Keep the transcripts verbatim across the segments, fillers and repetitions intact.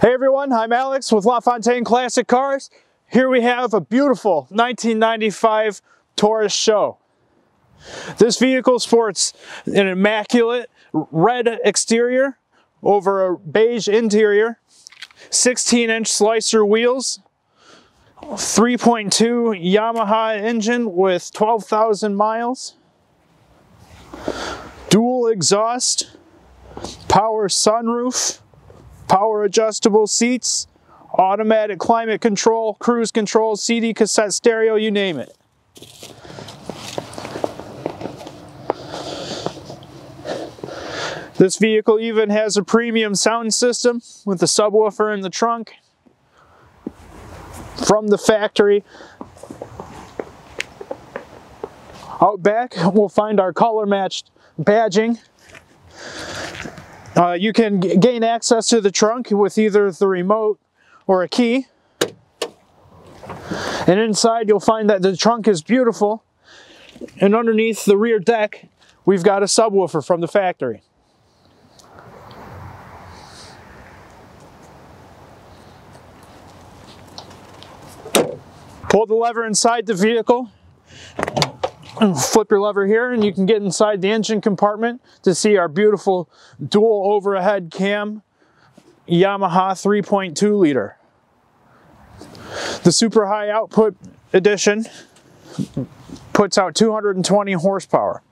Hey everyone, I'm Alex with LaFontaine Classic Cars. Here we have a beautiful nineteen ninety-five Taurus S H O. This vehicle sports an immaculate red exterior over a beige interior, sixteen inch slicer wheels, three point two Yamaha engine with twelve thousand miles, dual exhaust, power sunroof, power adjustable seats, automatic climate control, cruise control, C D cassette stereo, you name it. This vehicle even has a premium sound system with a subwoofer in the trunk from the factory. Out back, we'll find our color matched badging. Uh, you can g gain access to the trunk with either the remote or a key. And inside you'll find that the trunk is beautiful. And underneath the rear deck, we've got a subwoofer from the factory. Pull the lever inside the vehicle. Flip your lever here and you can get inside the engine compartment to see our beautiful dual overhead cam Yamaha three point two liter. The super high output edition puts out two hundred twenty horsepower.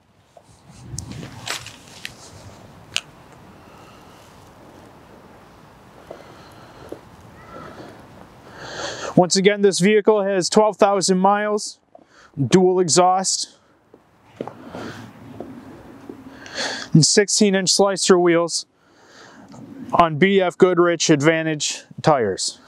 Once again, this vehicle has twelve thousand miles, dual exhaust, and sixteen inch slicer wheels on B F Goodrich Advantage tires.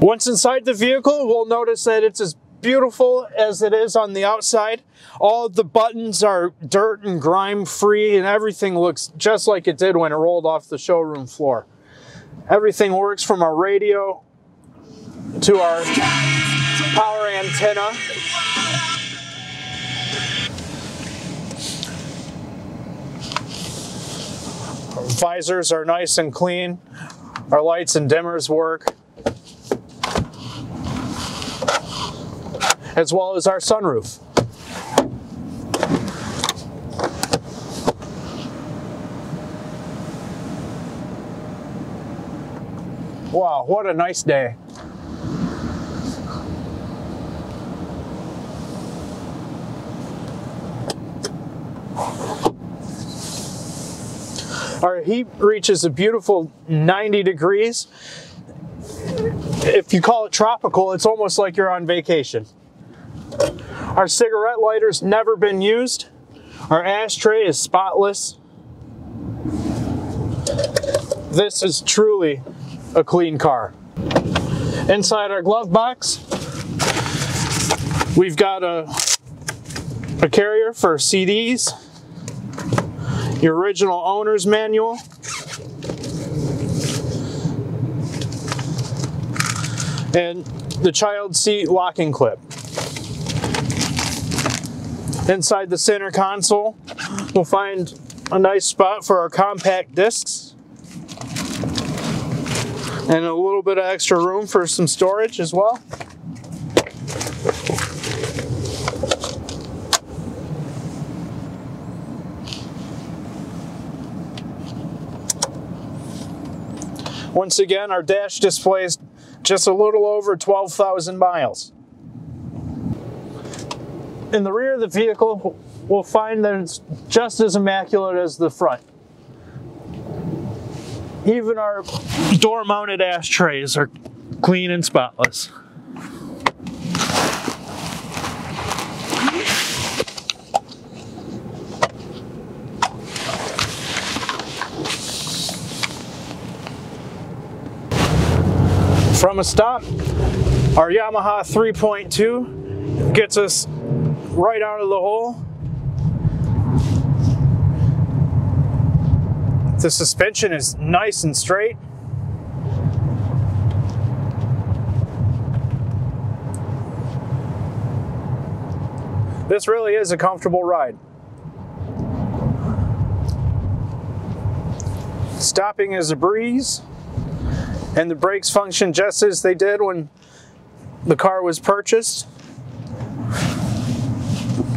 Once inside the vehicle, we'll notice that it's as beautiful as it is on the outside. All of the buttons are dirt and grime free, and everything looks just like it did when it rolled off the showroom floor. Everything works from our radio to our power antenna. Our visors are nice and clean. Our lights and dimmers work, as well as our sunroof. Wow, what a nice day. Our heat reaches a beautiful ninety degrees. If you call it tropical, it's almost like you're on vacation. Our cigarette lighter's never been used. Our ashtray is spotless. This is truly a clean car. Inside our glove box, we've got a, a carrier for C Ds, your original owner's manual, and the child seat locking clip. Inside the center console, we'll find a nice spot for our compact discs and a little bit of extra room for some storage as well. Once again, our dash displays just a little over twelve thousand miles. In the rear of the vehicle, we'll find that it's just as immaculate as the front. Even our door-mounted ashtrays are clean and spotless. From a stop, our Yamaha three point two gets us right out of the hole. The suspension is nice and straight. This really is a comfortable ride. Stopping is a breeze, and the brakes function just as they did when the car was purchased,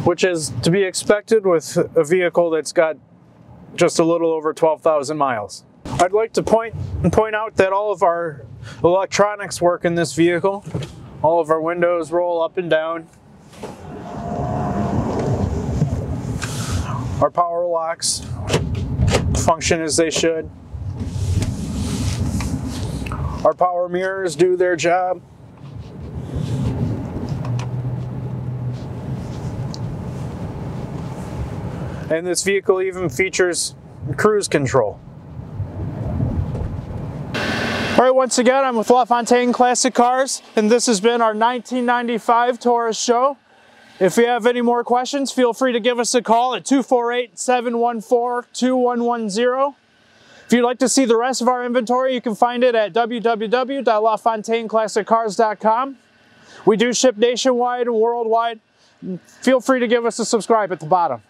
which is to be expected with a vehicle that's got just a little over twelve thousand miles. I'd like to point, point out that all of our electronics work in this vehicle. All of our windows roll up and down. Our power locks function as they should. Our power mirrors do their job. And this vehicle even features cruise control. All right, once again, I'm with LaFontaine Classic Cars, and this has been our nineteen ninety-five Taurus SHO. If you have any more questions, feel free to give us a call at two four eight, seven one four, two one one zero. If you'd like to see the rest of our inventory, you can find it at w w w dot lafontaine classic cars dot com. We do ship nationwide and worldwide. Feel free to give us a subscribe at the bottom.